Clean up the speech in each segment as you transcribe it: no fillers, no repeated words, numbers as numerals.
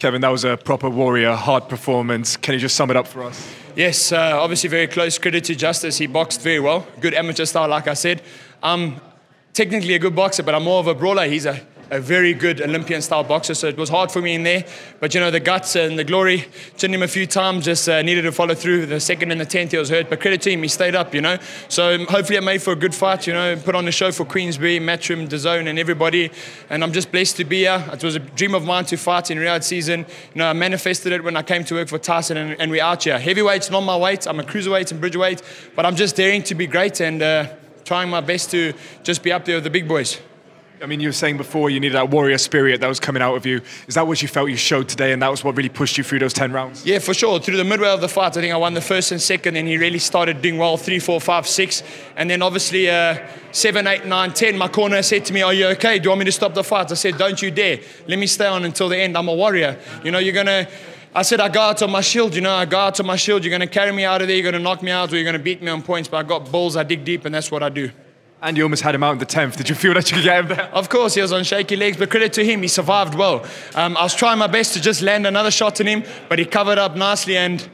Kevin, that was a proper warrior, hard performance. Can you just sum it up for us? Yes, obviously very close. Credit to Justice. He boxed very well. Good amateur style, like I said. I'm technically a good boxer, but I'm more of a brawler. He's a very good Olympian-style boxer, so it was hard for me in there. But, you know, the guts and the glory, chinned him a few times, just needed to follow through. The second and the 10th, he was hurt. But credit to him, he stayed up, you know. So hopefully I made for a good fight, you know, put on a show for Queensbury, Matchroom, DAZN and everybody. And I'm just blessed to be here. It was a dream of mine to fight in Riyadh season. You know, I manifested it when I came to work for Tyson, and we're out here. Heavyweight's not my weight. I'm a cruiserweight and bridgeweight. But I'm just daring to be great and trying my best to just be up there with the big boys. I mean, you were saying before you needed that warrior spirit that was coming out of you. Is that what you felt you showed today, and that was what really pushed you through those 10 rounds? Yeah, for sure. Through the midway of the fight, I think I won the first and second, and he really started doing well, 3, 4, 5, 6. And then obviously 7, 8, 9, 10, my corner said to me, "Are you okay? Do you want me to stop the fight?" I said, "Don't you dare. Let me stay on until the end. I'm a warrior. You know, you're going to..." I said, "I go out on my shield, you know, I go out on my shield. You're going to carry me out of there, you're going to knock me out, or you're going to beat me on points. But I got balls, I dig deep, and that's what I do." And you almost had him out in the 10th. Did you feel that you could get him there? Of course, he was on shaky legs, but credit to him, he survived well. I was trying my best to just land another shot in him, but he covered up nicely, and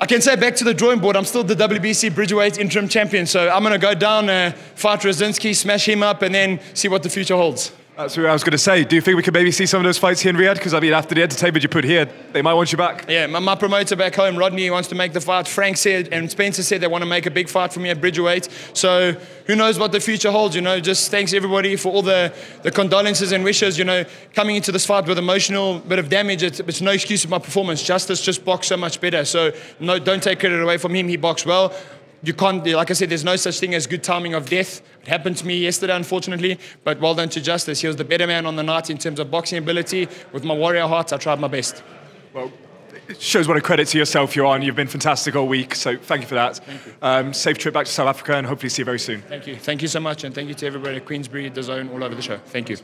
I can say back to the drawing board. I'm still the WBC Bridgeweight interim champion, so I'm going to go down, fight Rozanski, smash him up, and then see what the future holds. That's what I was going to say. Do you think we could maybe see some of those fights here in Riyadh? Because, I mean, after the entertainment you put here, they might want you back. Yeah, my promoter back home, Rodney, he wants to make the fight. Frank said, and Spencer said, they want to make a big fight for me at Bridgeweight. So who knows what the future holds, you know. Just thanks, everybody, for all the condolences and wishes, you know. Coming into this fight with emotional bit of damage, it's no excuse for my performance. Justice just boxed so much better. So no, don't take credit away from him. He boxed well. You can't, like I said, there's no such thing as good timing of death. It happened to me yesterday, unfortunately, but well done to Justice. He was the better man on the night in terms of boxing ability. With my warrior heart, I tried my best. Well, it shows what a credit to yourself you're on. You've been fantastic all week, so thank you for that. Thank you. Safe trip back to South Africa, and hopefully see you very soon. Thank you. Thank you so much, and thank you to everybody at Queensbury, DAZN, all over the show. Thank you.